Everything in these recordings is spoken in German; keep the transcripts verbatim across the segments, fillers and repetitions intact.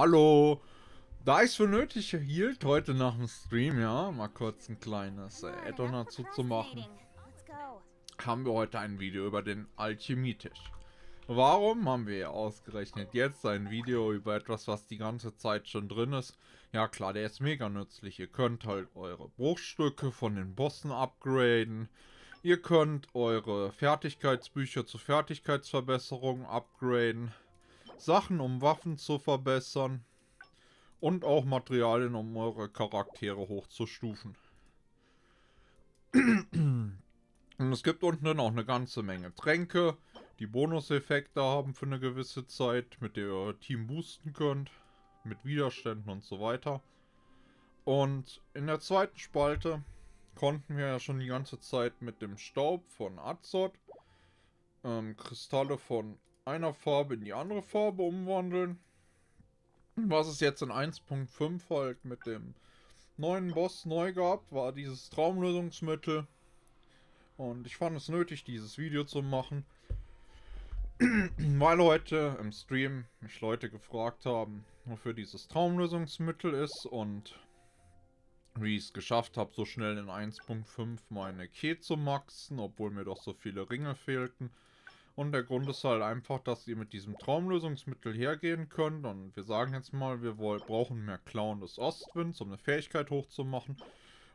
Hallo. Da ich es für nötig hielt, heute nach dem Stream, ja, mal kurz ein kleines äh, Add-on dazu zu machen, haben wir heute ein Video über den Alchemie-Tisch. Warum haben wir ausgerechnet jetzt ein Video über etwas, was die ganze Zeit schon drin ist? Ja klar, der ist mega nützlich. Ihr könnt halt eure Bruchstücke von den Bossen upgraden. Ihr könnt eure Fertigkeitsbücher zur Fertigkeitsverbesserung upgraden. Sachen, um Waffen zu verbessern. Und auch Materialien, um eure Charaktere hochzustufen. Und es gibt unten dann auch eine ganze Menge Tränke, die Bonuseffekte haben für eine gewisse Zeit, mit der ihr euer Team boosten könnt, mit Widerständen und so weiter. Und in der zweiten Spalte konnten wir ja schon die ganze Zeit mit dem Staub von Azoth ähm, Kristalle von einer Farbe in die andere Farbe umwandeln. Was es jetzt in eins Punkt fünf halt mit dem neuen Boss neu gab, war dieses Traumlösungsmittel. Und ich fand es nötig, dieses Video zu machen, weil heute im Stream mich Leute gefragt haben, wofür dieses Traumlösungsmittel ist und wie ich es geschafft habe, so schnell in eins Punkt fünf meine Key zu maxen, obwohl mir doch so viele Ringe fehlten. Und der Grund ist halt einfach, dass ihr mit diesem Traumlösungsmittel hergehen könnt. Und wir sagen jetzt mal, wir wollen, brauchen mehr Klauen des Ostwinds, um eine Fähigkeit hochzumachen.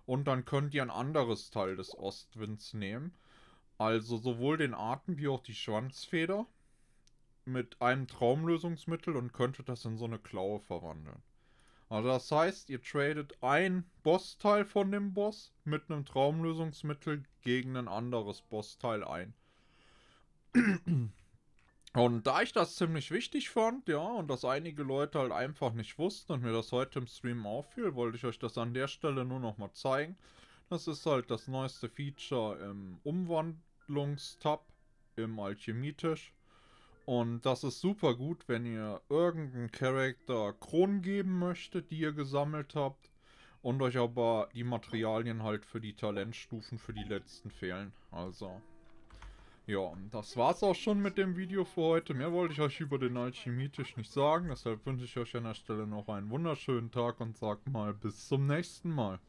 Und dann könnt ihr ein anderes Teil des Ostwinds nehmen. Also sowohl den Atem wie auch die Schwanzfeder mit einem Traumlösungsmittel und könntet das in so eine Klaue verwandeln. Also das heißt, ihr tradet ein Bossteil von dem Boss mit einem Traumlösungsmittel gegen ein anderes Bossteil ein. Und da ich das ziemlich wichtig fand, ja, und dass einige Leute halt einfach nicht wussten und mir das heute im Stream auffiel, wollte ich euch das an der Stelle nur nochmal zeigen. Das ist halt das neueste Feature im Umwandlungstab im Alchemietisch. Und das ist super gut, wenn ihr irgendeinen Charakter Kronen geben möchtet, die ihr gesammelt habt. Und euch aber die Materialien halt für die Talentstufen für die letzten fehlen. Also... ja, das war's auch schon mit dem Video für heute. Mehr wollte ich euch über den Alchemietisch nicht sagen. Deshalb wünsche ich euch an der Stelle noch einen wunderschönen Tag und sag mal bis zum nächsten Mal.